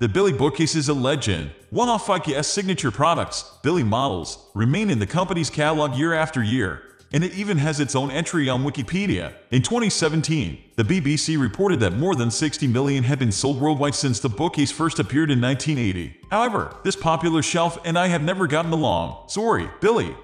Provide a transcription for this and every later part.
The Billy Bookcase is a legend. One-off IKEA signature products, Billy models, remain in the company's catalog year after year, and it even has its own entry on Wikipedia. In 2017, the BBC reported that more than 60 million have been sold worldwide since the bookcase first appeared in 1980. However, this popular shelf and I have never gotten along. Sorry, Billy.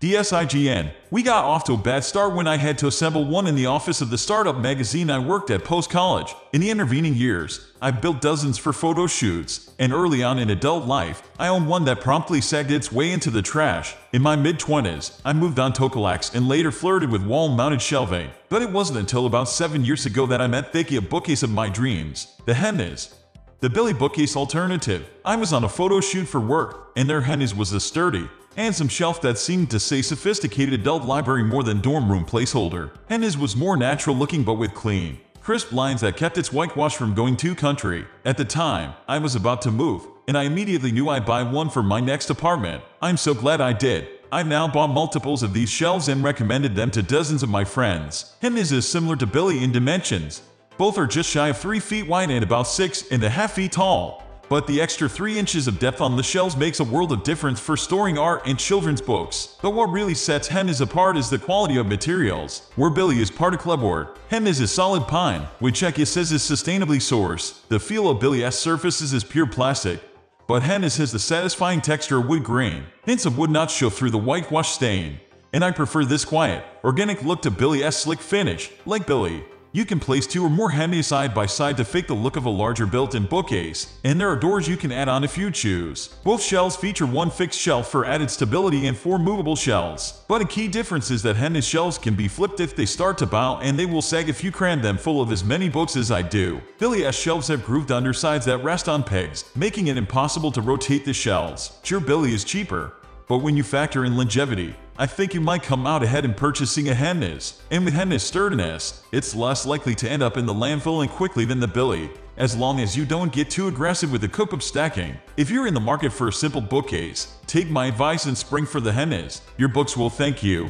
DSIGN. We got off to a bad start when I had to assemble one in the office of the startup magazine I worked at post-college. In the intervening years, I built dozens for photo shoots, and early on in adult life, I owned one that promptly sagged its way into the trash. In my mid-20s, I moved on to Kallax and later flirted with wall-mounted shelving. But it wasn't until about 7 years ago that I met the IKEA bookcase of my dreams, the Hemnes. The Billy Bookcase alternative. I was on a photo shoot for work, and their Hemnes was a sturdy, handsome shelf that seemed to say sophisticated adult library more than dorm room placeholder. Hemnes was more natural looking but with clean, crisp lines that kept its whitewash from going too country. At the time, I was about to move, and I immediately knew I'd buy one for my next apartment. I'm so glad I did. I've now bought multiples of these shelves and recommended them to dozens of my friends. Hemnes is similar to Billy in dimensions. Both are just shy of 3 feet wide and about 6.5 feet tall. But the extra 3 inches of depth on the shelves makes a world of difference for storing art and children's books. But what really sets Hemnes apart is the quality of materials. Where Billy is part of clubboard, Hemnes is solid pine, which IKEA says is sustainably sourced. The feel of Billy's surfaces is pure plastic, but Hemnes has the satisfying texture of wood grain. Hints of wood not show through the whitewash stain. And I prefer this quiet, organic look to Billy's slick finish. Like Billy, you can place 2 or more Hemnes side by side to fake the look of a larger built-in bookcase, and there are doors you can add on if you choose. Both shelves feature one fixed shelf for added stability and 4 movable shelves. But a key difference is that Hemnes shelves can be flipped if they start to bow, and they will sag if you cram them full of as many books as I do. Billy's shelves have grooved undersides that rest on pegs, making it impossible to rotate the shelves. Sure, Billy is cheaper, but when you factor in longevity, I think you might come out ahead in purchasing a Hemnes. And with Hemnes sturdiness, it's less likely to end up in the landfill and quickly than the Billy, as long as you don't get too aggressive with the cook-up stacking. If you're in the market for a simple bookcase, take my advice and spring for the Hemnes. Your books will thank you.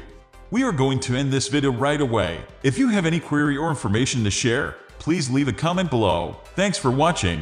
We are going to end this video right away. If you have any query or information to share, please leave a comment below. Thanks for watching.